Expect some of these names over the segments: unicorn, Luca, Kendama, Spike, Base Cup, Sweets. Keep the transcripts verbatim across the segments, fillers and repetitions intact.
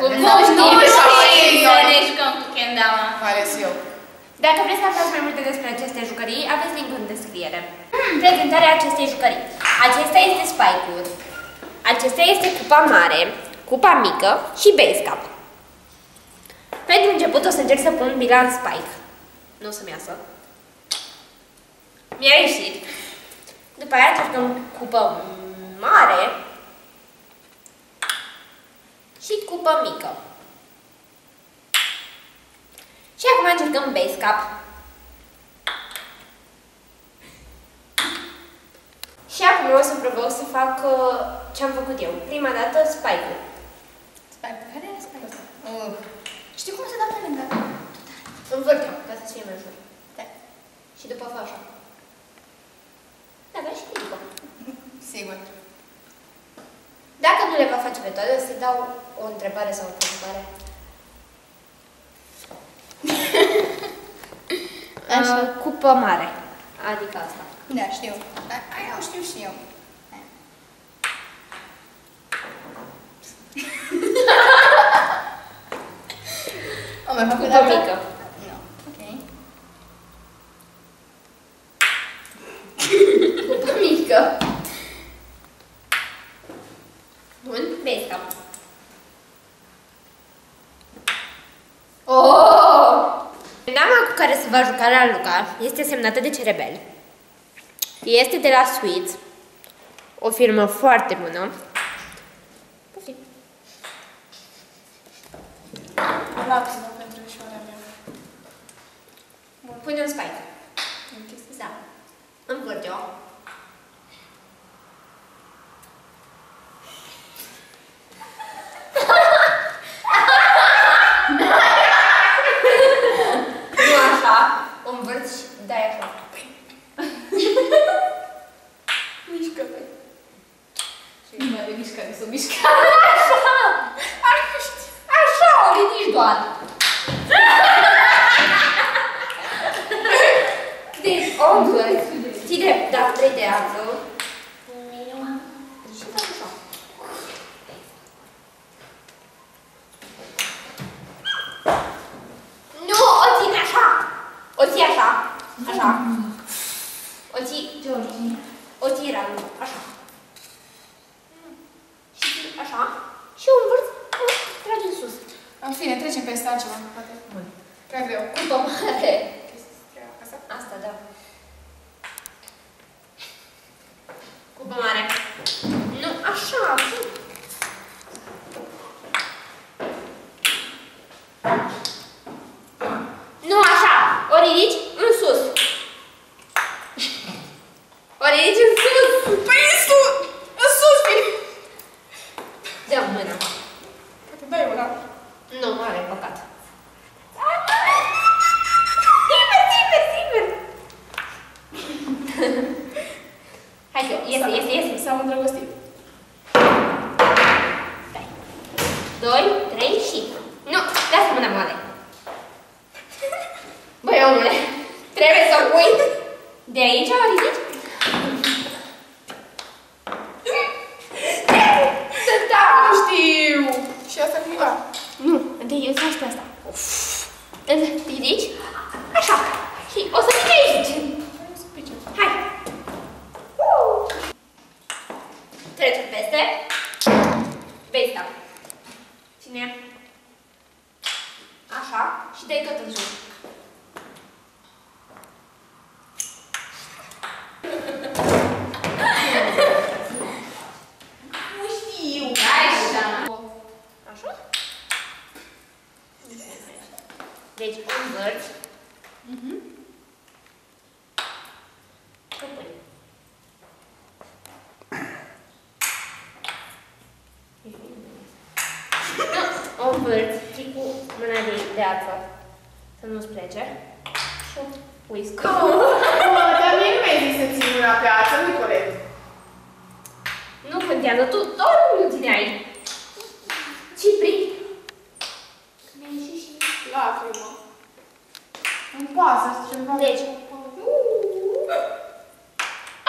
Cum știi să ne jucăm cu kendama? Ales eu. Dacă vreți să aflați mai multe despre aceste jucării, aveți link în descriere. Prezentarea acestei jucării. Acesta este Spike-ul. Acesta este cupa mare, cupa mică și Base Cup. Pentru început o să încerc să pun bila în Spike. Nu o să-mi iasă. Mi-a ieșit. După aia încercăm cupă mare și cupă mică. Și acum încercăm Base Cup. Și acum o să provoc să fac uh, ce-am făcut eu. Prima dată Spike-ul. Spike? Care era Spike-ul? Uh. Știi cum se dă pe lângă? Învârteam, ca să fie mai ușor. Da. Și după fac așa. Da, vreau și după. Sigur. Dacă nu le va face pe toate, o să dau o întrebare sau o întrebare. Așa. Uh, cupă mare. Adică asta. Da, știu. Aia o știu și eu. Am mai făcut cupă mică. Nu. Ok. Cupă mică. Bun, Base Cup. Oh! Kendama cu care se va juca la Luca este semnată de Cerebel. Este de la Sweets, o firmă foarte bună. Poftim. Lapsă pentru ușoarea mea. Bun, pune un Spike. Da. Învârte-o.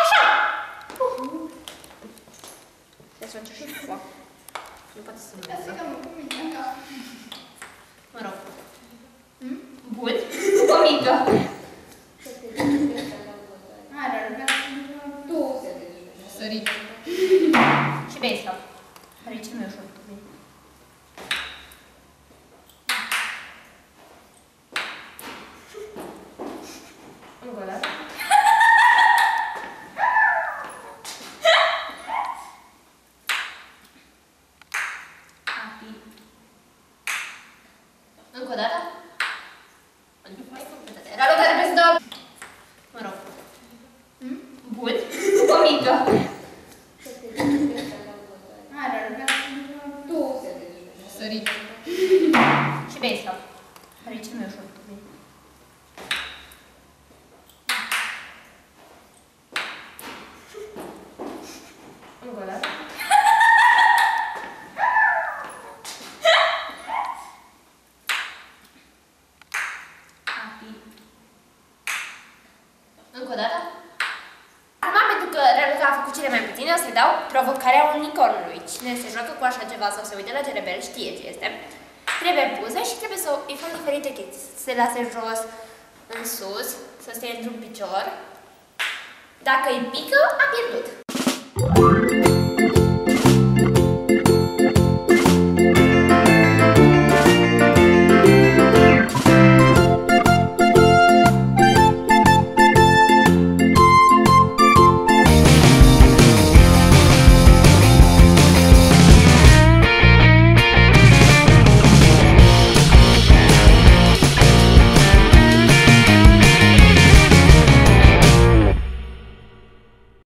Așa! Să facem și cupă. Nu poate să mă lăsă. Mă rog. Bun. Cu mică. Are arătat douăzeci de jucători. Sărit. Și Base Cup. Are cel mai ușor. Provocarea unicornului. Cine se joacă cu așa ceva sau se uită la cerebel știe ce este. Trebuie puse și trebuie să îi fac diferite chestii. Să se lase jos, în sus, să stea într-un picior. Dacă îi pică, a pierdut.